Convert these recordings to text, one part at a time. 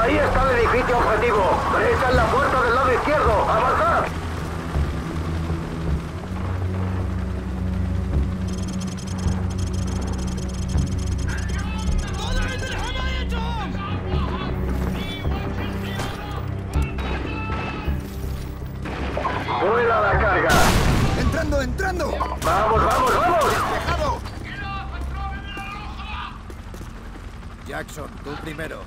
Ahí está el edificio objetivo. Esta es la puerta del lado izquierdo. ¡Avanzad! ¡Vuela la carga! ¡Entrando, entrando! ¡Vamos, vamos, vamos! ¡Despejado! Jackson, tú primero.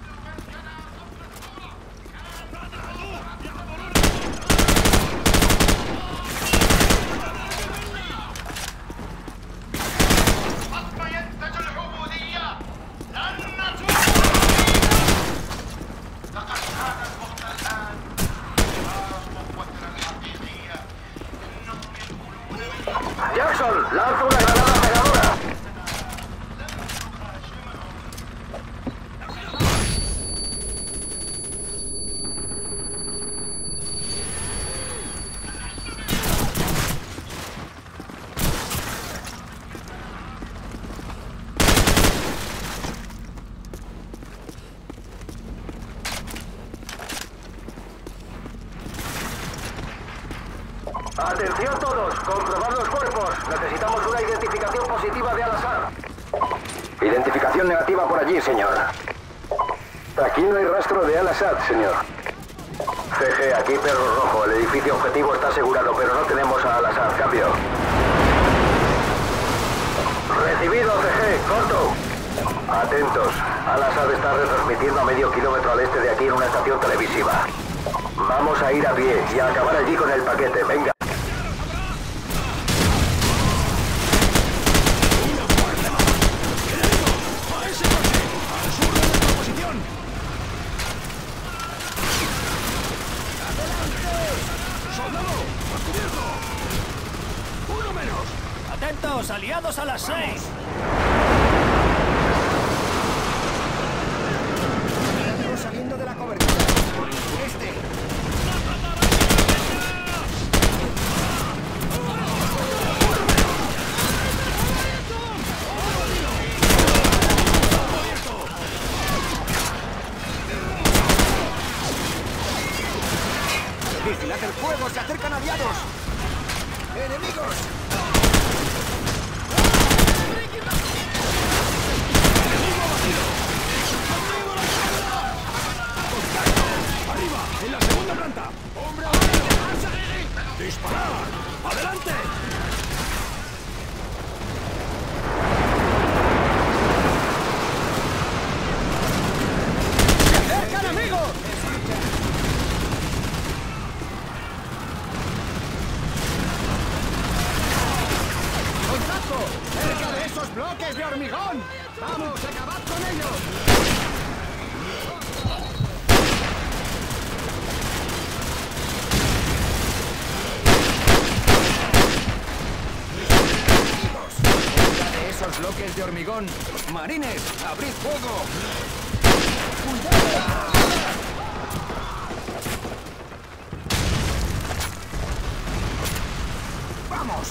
Atención todos, comprobar los cuerpos. Necesitamos una identificación positiva de Al-Asad. Identificación negativa por allí, señor. Aquí no hay rastro de Al-Asad, señor. CG, aquí Perro Rojo. El edificio objetivo está asegurado, pero no tenemos a Al-Asad. Cambio. Recibido, CG. Corto. Atentos. Al-Asad está retransmitiendo a medio kilómetro al este de aquí en una estación televisiva. Vamos a ir a pie y a acabar allí con el paquete. Venga. ¡Atentos! ¡Aliados a las 6! ¡Estamos saliendo de la cobertura! ¡Por el sureste! ¡Vigilad el fuego! ¡Se acercan aliados! ¡Enemigos! ¡Bloques de hormigón! ¡Vamos, acabad con ellos! ¡Cuidad de esos bloques de hormigón! ¡Marines, abrid fuego! ¡Cuidado! ¡Vamos!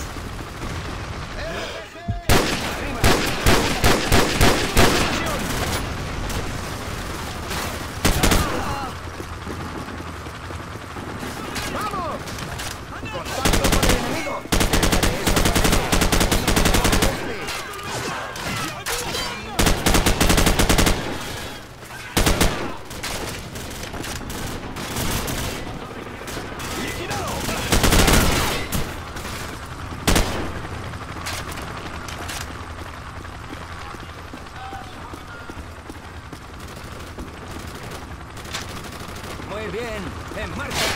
Muy bien, en marcha.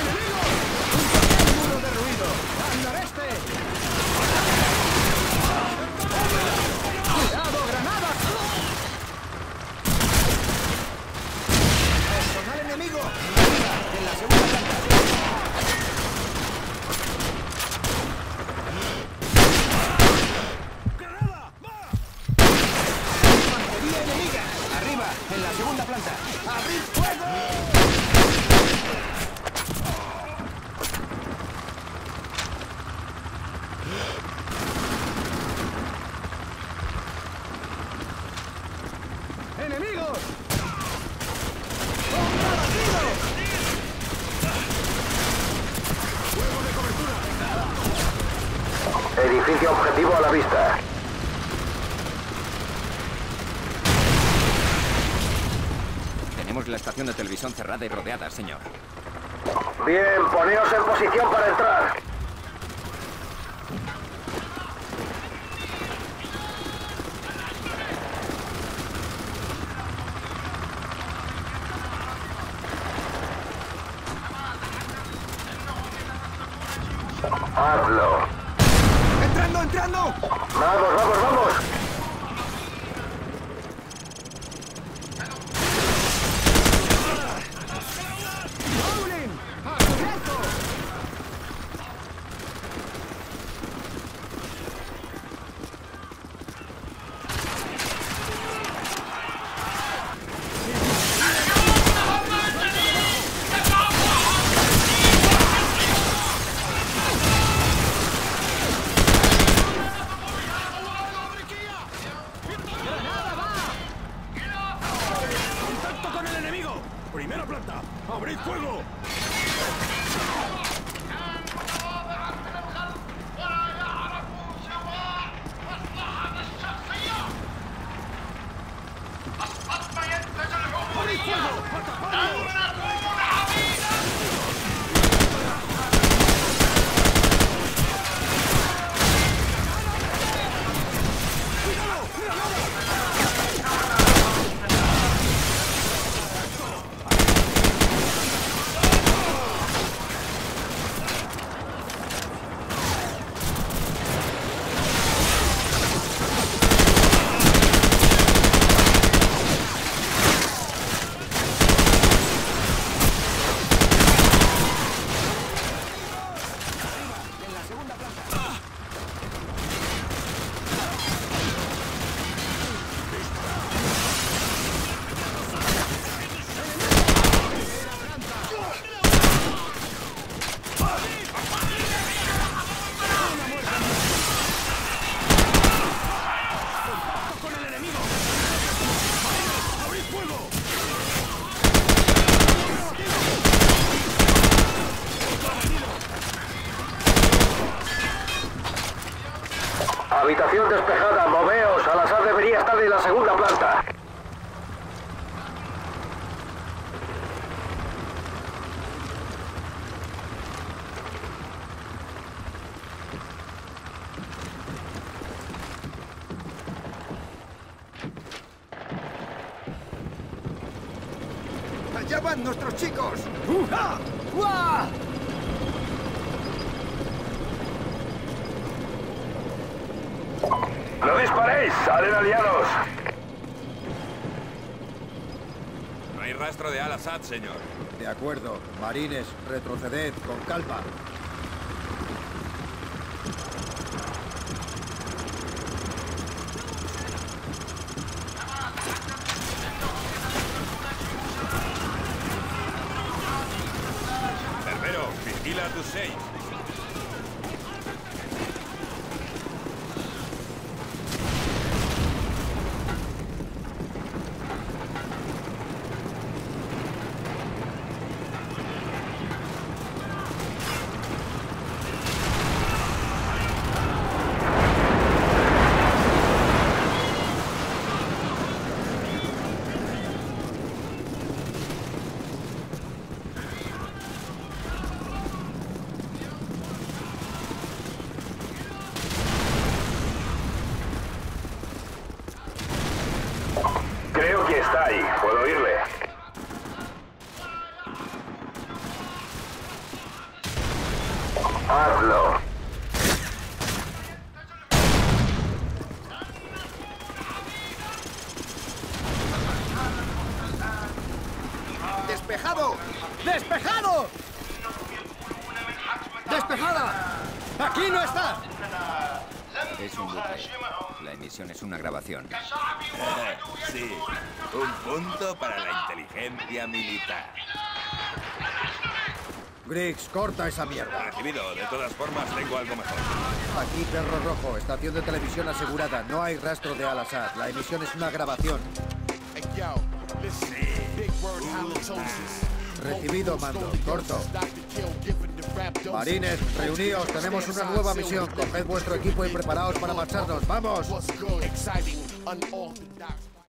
¡Enemigos! ¡Un toque muro derruido! ¡Al noreste! ¡Cuidado, granadas! ¡Personal enemigo! ¡En la segunda planta! ¡Granada! ¡Infantería enemiga! ¡Arriba! ¡En la segunda planta! ¡Abrid fuego! ¡Enemigos! la vista. Tenemos la estación de televisión cerrada y rodeada, señor. Bien, poneos en posición para entrar. Hazlo. ¡Entrando, entrando! ¡Vamos, vamos, vamos! ¡Bowling! ¡Primera planta! ¡Abrid fuego! ¡Abrid fuego! Habitación despejada, moveos. Al-Asad debería estar en la segunda planta. ¡Allá van nuestros chicos! ¡Uha! ¡Uah! ¡No disparéis! ¡Salen aliados! No hay rastro de Al-Asad, señor. De acuerdo. Marines, retroceded con calma. Cerbero, vigila a tus 6. Puedo oírle. Hazlo. ¡Despejado! ¡Despejado! ¡Despejada! ¡Aquí no está! Es un buque. La emisión es una grabación. Sí, un punto para la inteligencia militar. Griggs, corta esa mierda. Recibido. De todas formas, tengo algo mejor. Aquí, Perro Rojo. Estación de televisión asegurada. No hay rastro de Al-Asad. La emisión es una grabación. Sí. Recibido, mando. Corto. Marines, reunidos, tenemos una nueva misión. Coged vuestro equipo y preparaos para marcharnos. ¡Vamos!